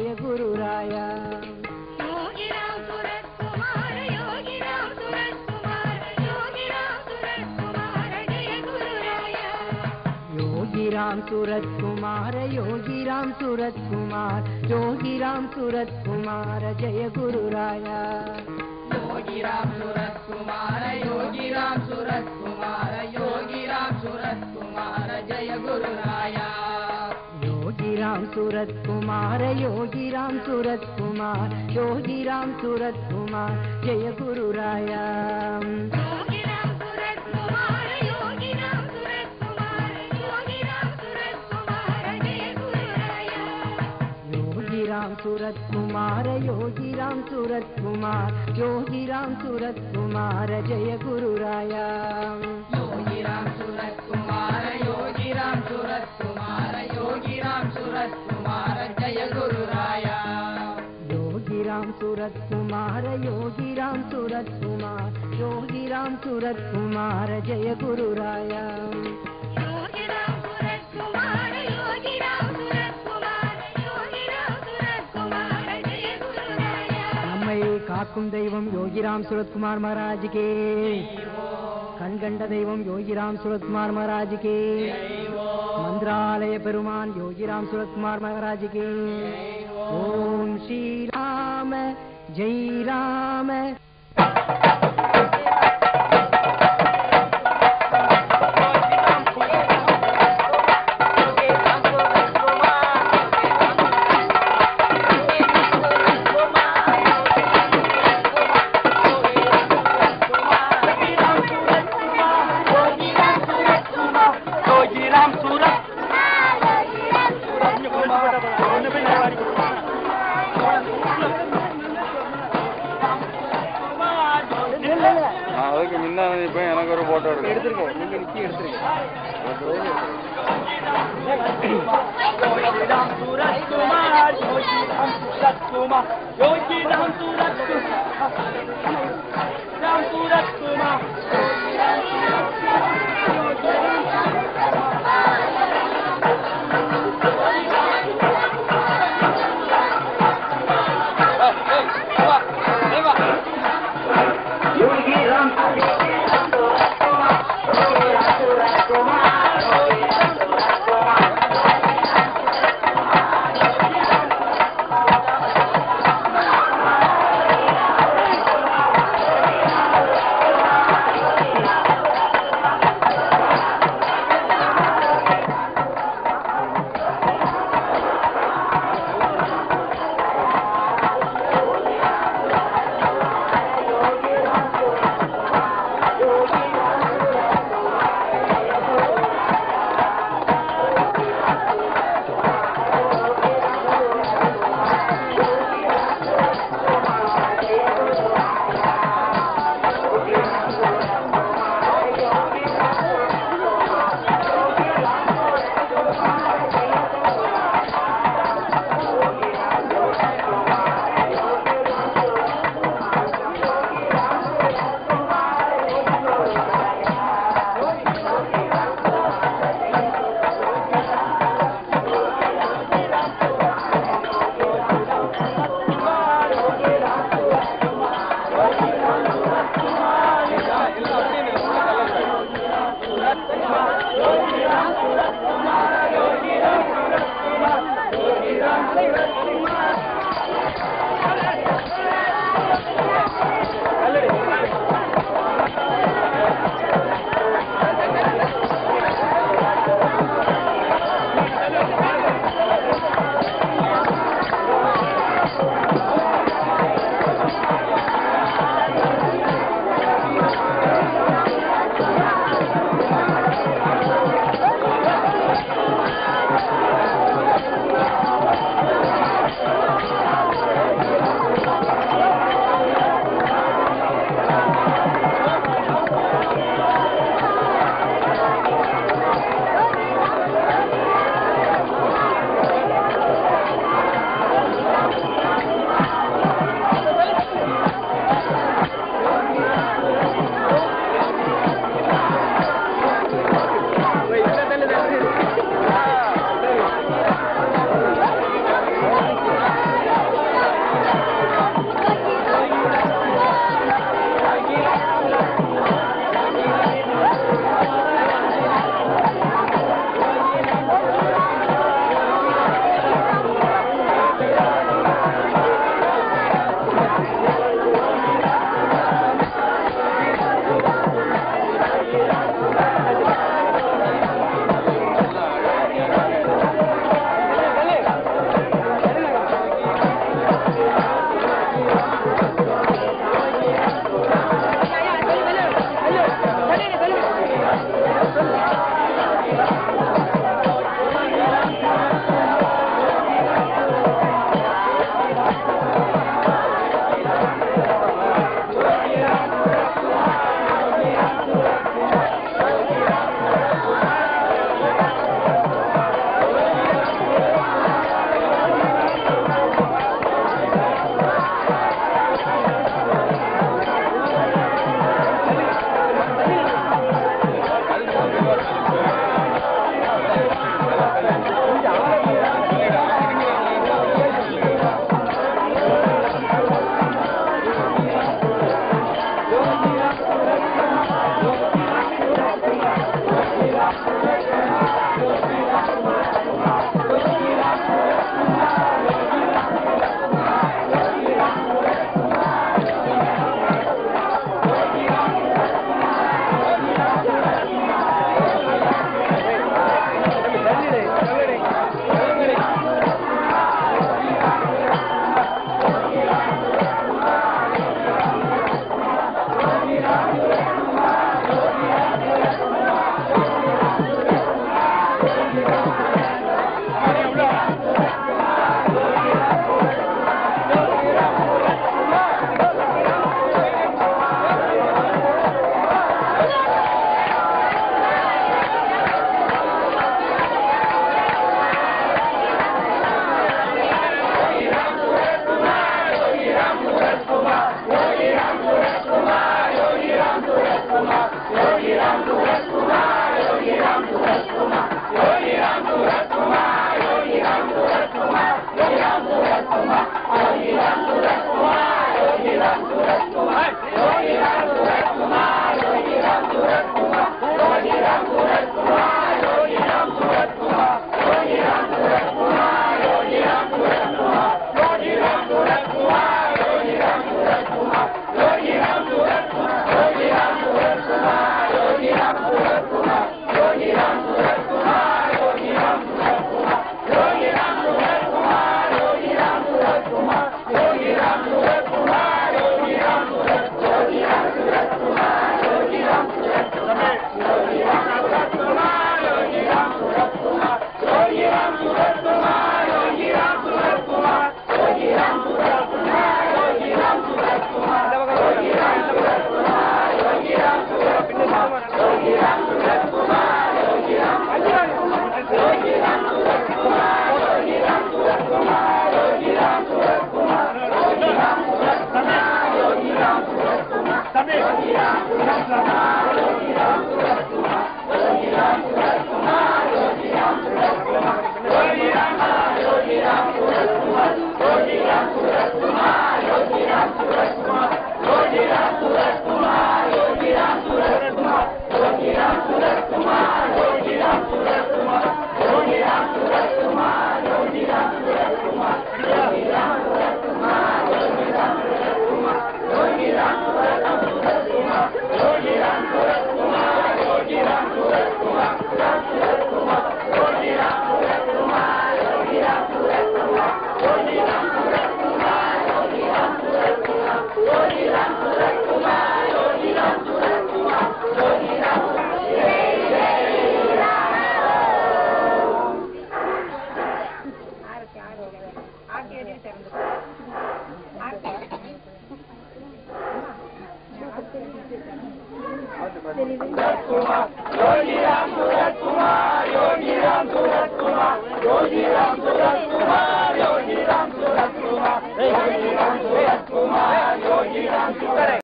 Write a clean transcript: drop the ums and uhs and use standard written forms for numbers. Guru Raya Yogi Ramsuratkumar Yogi Ramsuratkumar Yogi Ramsuratkumar Jai Guru Raya Yogi Ramsuratkumar Yogi Ramsuratkumar Yogi Ramsuratkumar Jai Guru Raya Yogi Ramsuratkumar Yogi Ramsuratkumar Yogi Ramsuratkumar Jai Guru Raya Ramsuratkumar Yogi Ramsuratkumar Yogi Ramsuratkumar Jai Guru Raya Yogi Ramsuratkumar Yogi Ramsuratkumar Yogi Ramsuratkumar Jai Guru Raya Yogi Ramsuratkumar Yogi Ramsuratkumar Yogi Ramsuratkumar Jai Guru Raya Yogi Ramsuratkumar Yogi Ramsuratkumar Yogi Ramsuratkumar Jai Guru Raya Yogi Ramsuratkumar Yogi Ramsuratkumar Yogi Ramsuratkumar Jai Guru Raya Yogi Ramsuratkumar Yogi Ramsuratkumar Yogi Ramsuratkumar Jai Guru Raya Nammai Kaakum Daivam Yogi Ramsuratkumar Maharaj Ki Kanganda Daivam Yogi Ramsuratkumar Maharaj Ki मंत्रालय पेरुमान योगी रामसुरतकुमार महाराज के ओम श्री राम जय Ram. Yogi Ramsuratkumar, Yogi Ramsuratkumar, Yogi Ramsuratkumar,